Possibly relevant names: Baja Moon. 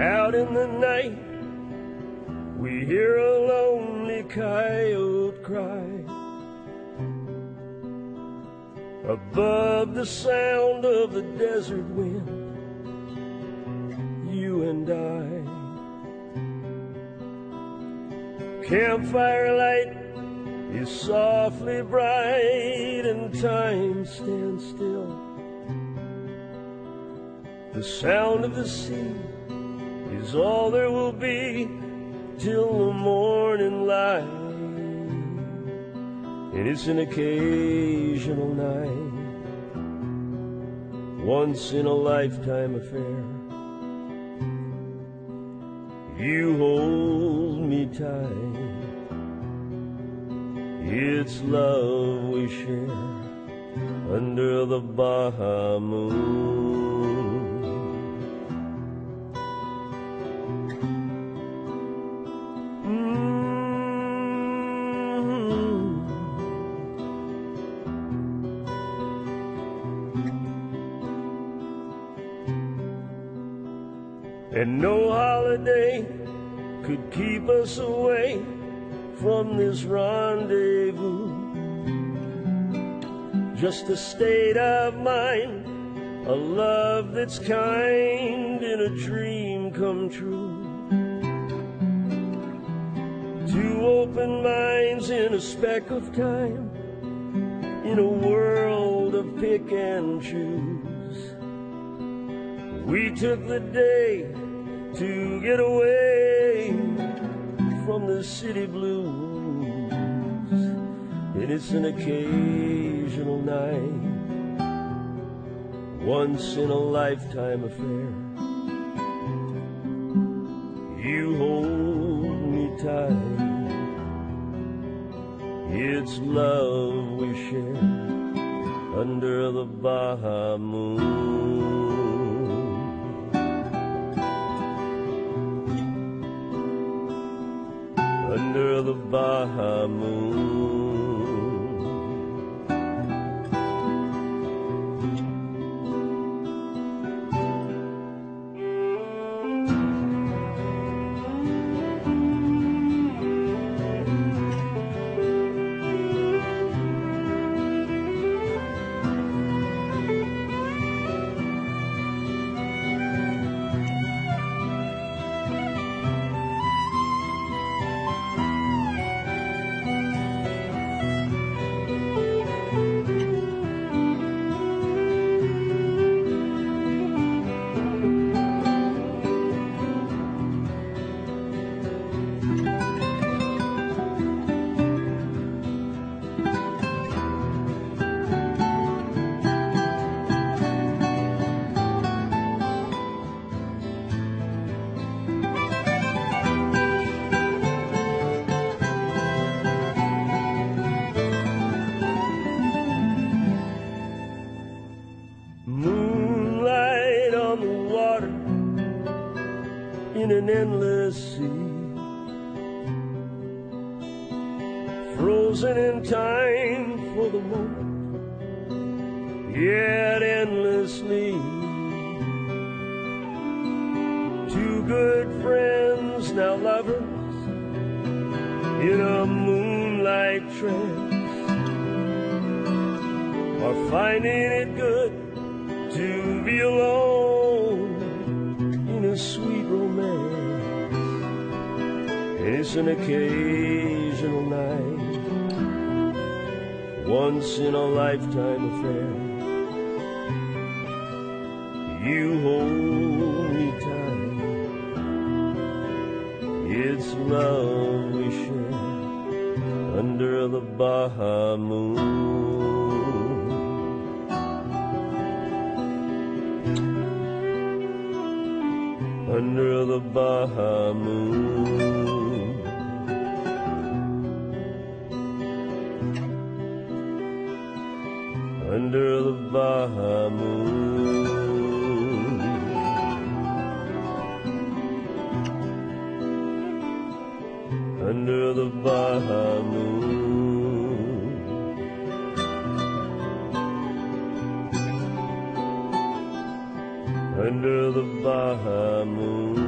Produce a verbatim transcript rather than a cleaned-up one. Out in the night, we hear a lonely coyote cry. Above the sound of the desert wind, you and I. Campfire light is softly bright and time stands still. The sound of the sea is all there will be till the morning light, and it's an occasional night, once in a lifetime affair. You hold me tight, it's love we share under the Baja moon. Mm-hmm. And no holiday could keep us away from this rendezvous. Just a state of mind, a love that's kind, and a dream come true. Two open minds in a speck of time, in a world of pick and choose. We took the day to get away from the city blues, and it's an occasional night, once in a lifetime affair. You hold me tight, it's love we share under the Baja moon. Under the Baja moon. Moonlight on the water in an endless sea, frozen in time for the moment, yet endlessly. Two good friends, now lovers, in a moonlight trance, are finding it good to be alone in a sweet romance. It's an occasional night, once in a lifetime affair. You hold me tight, it's love we share under the Baja moon. Under the Baja moon. Under the Baja moon. Under the Baja moon. Under the Baja moon.